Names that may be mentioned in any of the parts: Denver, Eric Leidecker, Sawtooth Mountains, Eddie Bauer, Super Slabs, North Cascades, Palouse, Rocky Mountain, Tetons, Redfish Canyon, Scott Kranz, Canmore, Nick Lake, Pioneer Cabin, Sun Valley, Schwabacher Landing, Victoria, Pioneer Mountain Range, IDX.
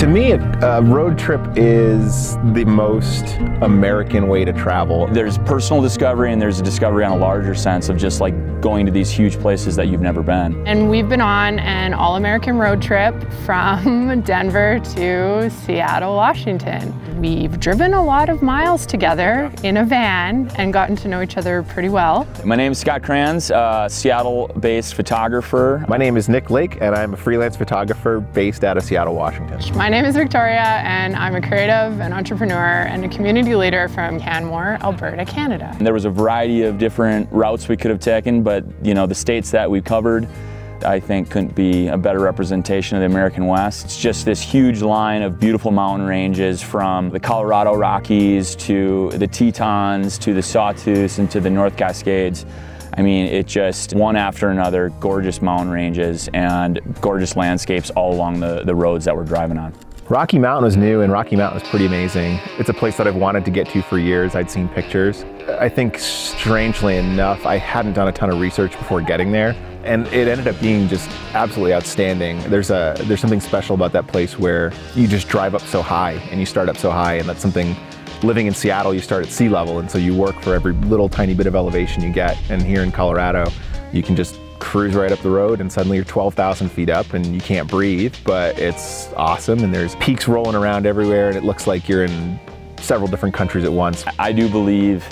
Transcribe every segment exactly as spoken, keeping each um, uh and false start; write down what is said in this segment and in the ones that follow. To me, a road trip is the most American way to travel. There's personal discovery and there's a discovery on a larger sense of just like going to these huge places that you've never been. And we've been on an all-American road trip from Denver to Seattle, Washington. We've driven a lot of miles together in a van and gotten to know each other pretty well. My name is Scott Kranz, uh, Seattle-based photographer. My name is Nick Lake and I'm a freelance photographer based out of Seattle, Washington. My name is Victoria and I'm a creative, an entrepreneur, and a community leader from Canmore, Alberta, Canada. And there was a variety of different routes we could have taken, but you know, the states that we covered I think couldn't be a better representation of the American West. It's just this huge line of beautiful mountain ranges from the Colorado Rockies to the Tetons to the Sawtooths and to the North Cascades. I mean, it just one after another, gorgeous mountain ranges and gorgeous landscapes all along the, the roads that we're driving on. Rocky Mountain was new and Rocky Mountain was pretty amazing. It's a place that I've wanted to get to for years. I'd seen pictures. I think strangely enough, I hadn't done a ton of research before getting there. And it ended up being just absolutely outstanding. There's a there's something special about that place where you just drive up so high and you start up so high, and that's something. Living in Seattle, you start at sea level, and so you work for every little tiny bit of elevation you get. And here in Colorado, you can just cruise right up the road and suddenly you're twelve thousand feet up and you can't breathe, but it's awesome. And there's peaks rolling around everywhere and it looks like you're in several different countries at once. I do believe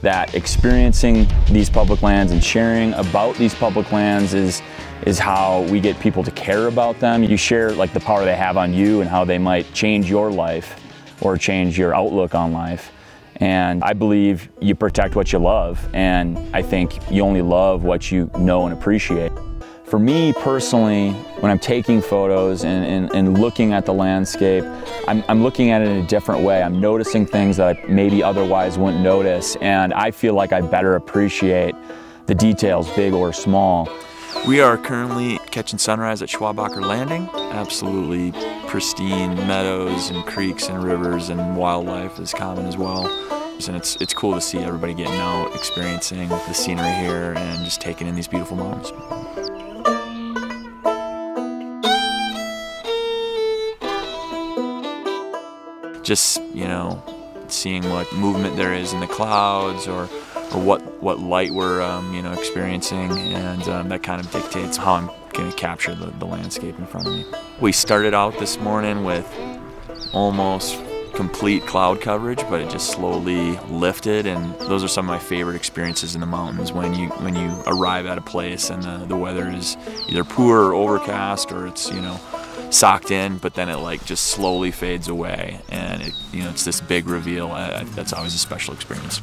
that experiencing these public lands and sharing about these public lands is is how we get people to care about them. You share like the power they have on you and how they might change your life or change your outlook on life. And I believe you protect what you love, and I think you only love what you know and appreciate. For me personally, when I'm taking photos and, and, and looking at the landscape, I'm, I'm looking at it in a different way. I'm noticing things that I maybe otherwise wouldn't notice, and I feel like I better appreciate the details, big or small. We are currently catching sunrise at Schwabacher Landing. Absolutely pristine meadows and creeks and rivers and wildlife is common as well. And it's, it's cool to see everybody getting out, experiencing the scenery here and just taking in these beautiful moments. Just, you know, seeing what movement there is in the clouds or or what, what light we're um, you know, experiencing, and um, that kind of dictates how I'm going to capture the, the landscape in front of me. We started out this morning with almost complete cloud coverage, but it just slowly lifted, and those are some of my favorite experiences in the mountains, when you when you arrive at a place and the, the weather is either poor or overcast or it's, you know, socked in, but then it like just slowly fades away, and it, you know, it's this big reveal. I, I, that's always a special experience.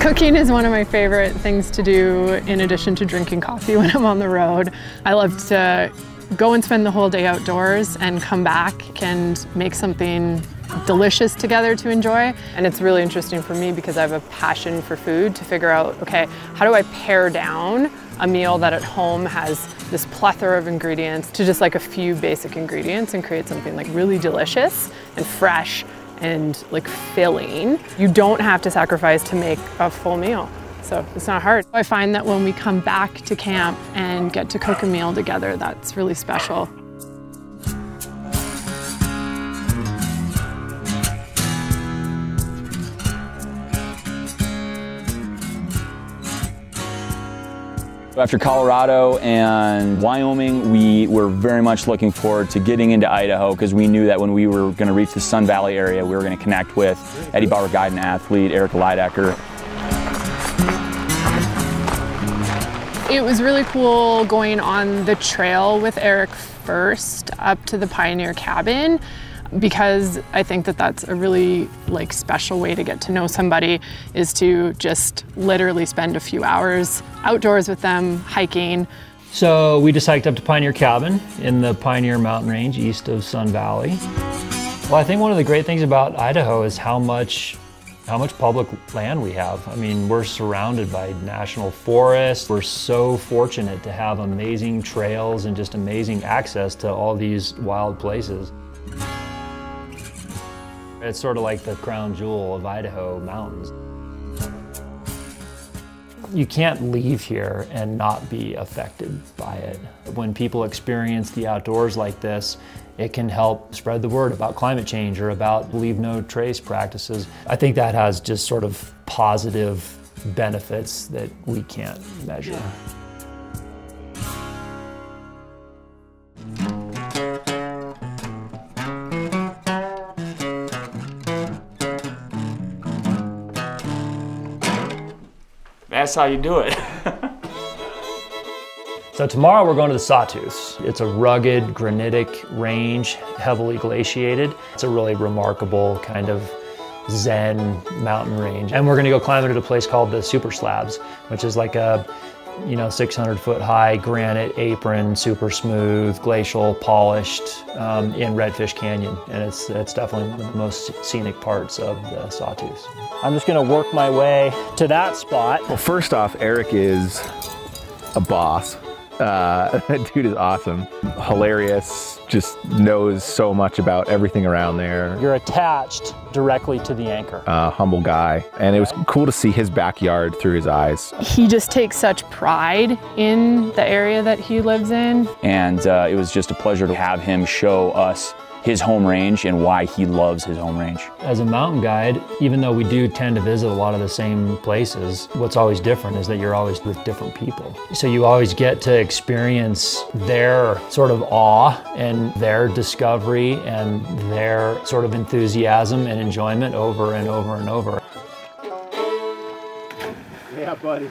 Cooking is one of my favorite things to do in addition to drinking coffee when I'm on the road. I love to go and spend the whole day outdoors and come back and make something delicious together to enjoy. And it's really interesting for me because I have a passion for food, to figure out, okay, how do I pare down a meal that at home has this plethora of ingredients to just like a few basic ingredients and create something like really delicious and fresh and like filling. You don't have to sacrifice to make a full meal, so it's not hard. I find that when we come back to camp and get to cook a meal together, that's really special. After Colorado and Wyoming, we were very much looking forward to getting into Idaho, because we knew that when we were going to reach the Sun Valley area, we were going to connect with Eddie Bauer guide and athlete, Eric Leidecker. It was really cool going on the trail with Eric first up to the Pioneer Cabin, because I think that that's a really like special way to get to know somebody, is to just literally spend a few hours outdoors with them hiking. So we just hiked up to Pioneer Cabin in the Pioneer Mountain Range east of Sun Valley. Well, I think one of the great things about Idaho is how much how much public land we have. I mean, we're surrounded by national forests. We're so fortunate to have amazing trails and just amazing access to all these wild places. It's sort of like the crown jewel of Idaho mountains. You can't leave here and not be affected by it. When people experience the outdoors like this, it can help spread the word about climate change or about leave no trace practices. I think that has just sort of positive benefits that we can't measure. That's how you do it. So tomorrow we're going to the Sawtooths. It's a rugged granitic range, heavily glaciated. It's a really remarkable kind of zen mountain range. And we're gonna go climbing at a place called the Super Slabs, which is like a, you know, six hundred foot high granite apron, super smooth, glacial, polished um, in Redfish Canyon. And it's, it's definitely one of the most scenic parts of the Sawtooths. I'm just gonna work my way to that spot. Well, first off, Eric is a boss. Uh, that dude is awesome. Hilarious, just knows so much about everything around there. You're attached directly to the anchor. Uh, humble guy. And it was cool to see his backyard through his eyes. He just takes such pride in the area that he lives in. And uh, it was just a pleasure to have him show us his home range and why he loves his home range. As a mountain guide, even though we do tend to visit a lot of the same places, what's always different is that you're always with different people. So you always get to experience their sort of awe and their discovery and their sort of enthusiasm and enjoyment over and over and over. Yeah, buddy.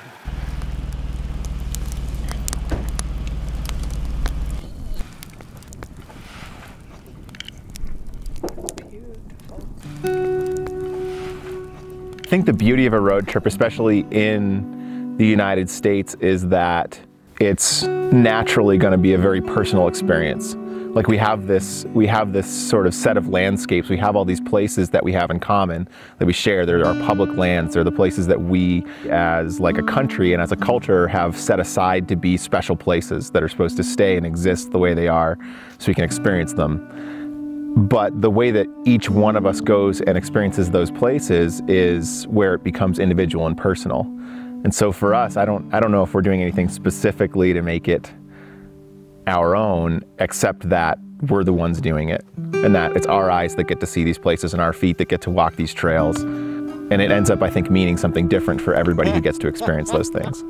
I think the beauty of a road trip, especially in the United States, is that it's naturally going to be a very personal experience. Like we have this, we have this sort of set of landscapes. We have all these places that we have in common that we share. They're our public lands. They're the places that we, as like a country and as a culture, have set aside to be special places that are supposed to stay and exist the way they are, so we can experience them. But the way that each one of us goes and experiences those places is where it becomes individual and personal. And so for us, I don't, I don't know if we're doing anything specifically to make it our own, except that we're the ones doing it. And that it's our eyes that get to see these places and our feet that get to walk these trails. And it ends up, I think, meaning something different for everybody who gets to experience those things.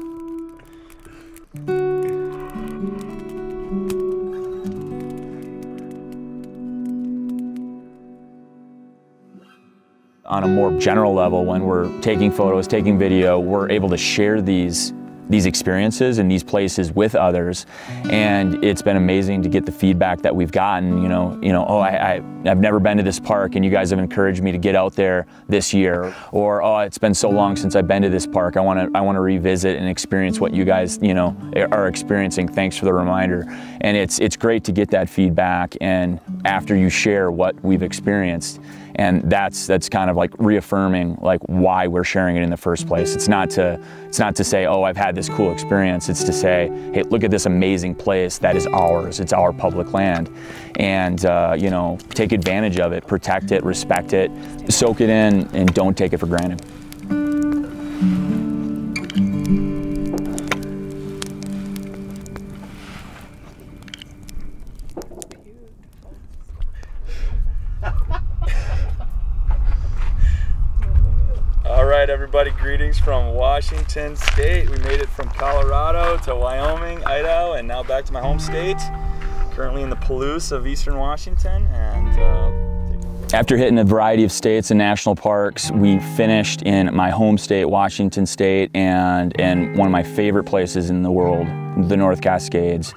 On a more general level, when we're taking photos, taking video, we're able to share these, these experiences and these places with others. And it's been amazing to get the feedback that we've gotten, you know, you know, oh, I, I, I've never been to this park and you guys have encouraged me to get out there this year. Or, oh, it's been so long since I've been to this park. I wanna, I wanna revisit and experience what you guys, you know, are experiencing. Thanks for the reminder. And it's, it's great to get that feedback, and after you share what we've experienced. And that's that's kind of like reaffirming like why we're sharing it in the first place. It's not to it's not to say, oh, I've had this cool experience. It's to say, hey, look at this amazing place that is ours. It's our public land, and uh, you know, take advantage of it, protect it, respect it, soak it in, and don't take it for granted. Everybody, greetings from Washington State. We made it from Colorado to Wyoming, Idaho, and now back to my home state. Currently in the Palouse of Eastern Washington. And uh, after hitting a variety of states and national parks, we finished in my home state, Washington State, and and one of my favorite places in the world, the North Cascades.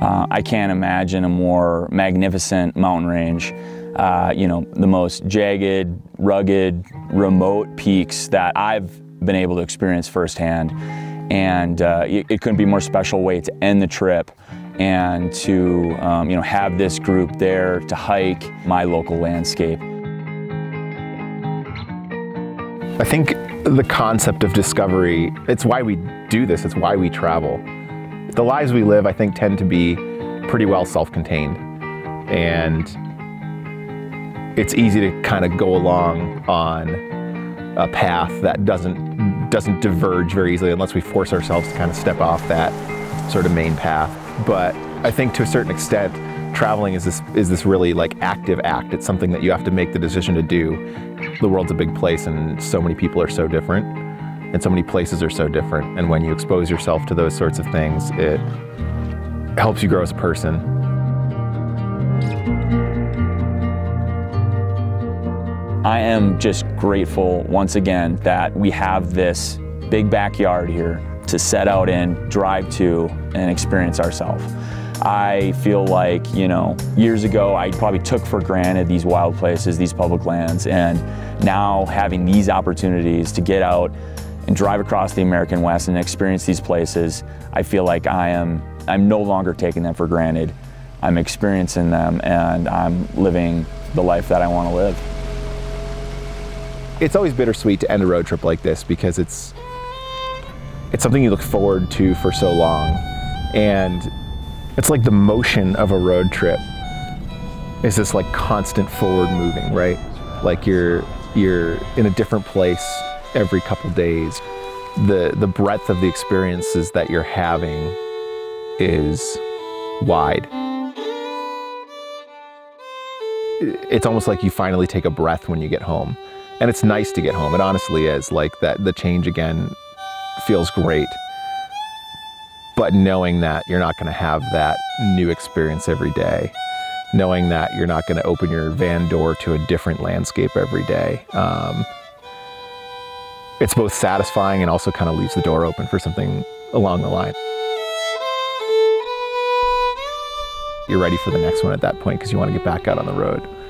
Uh, I can't imagine a more magnificent mountain range. Uh, you know, the most jagged, rugged, remote peaks that I've been able to experience firsthand. And uh, it, it couldn't be more special way to end the trip and to, um, you know, have this group there to hike my local landscape. I think the concept of discovery, it's why we do this, it's why we travel. The lives we live, I think, tend to be pretty well self-contained. And it's easy to kind of go along on a path that doesn't, doesn't diverge very easily unless we force ourselves to kind of step off that sort of main path. But I think to a certain extent, traveling is this, is this really like active act. It's something that you have to make the decision to do. The world's a big place and so many people are so different and so many places are so different. And when you expose yourself to those sorts of things, it helps you grow as a person. I am just grateful once again that we have this big backyard here to set out in, drive to, and experience ourselves. I feel like, you know, years ago I probably took for granted these wild places, these public lands, and now having these opportunities to get out and drive across the American West and experience these places, I feel like I am, I'm no longer taking them for granted. I'm experiencing them and I'm living the life that I want to live. It's always bittersweet to end a road trip like this because it's, it's something you look forward to for so long, and it's like the motion of a road trip is this like constant forward moving, right? Like you're, you're in a different place every couple days. The, the breadth of the experiences that you're having is wide. It's almost like you finally take a breath when you get home. And it's nice to get home, it honestly is. Like that, the change again feels great. But knowing that you're not going to have that new experience every day, knowing that you're not going to open your van door to a different landscape every day, um, it's both satisfying and also kind of leaves the door open for something along the line. You're ready for the next one at that point because you want to get back out on the road.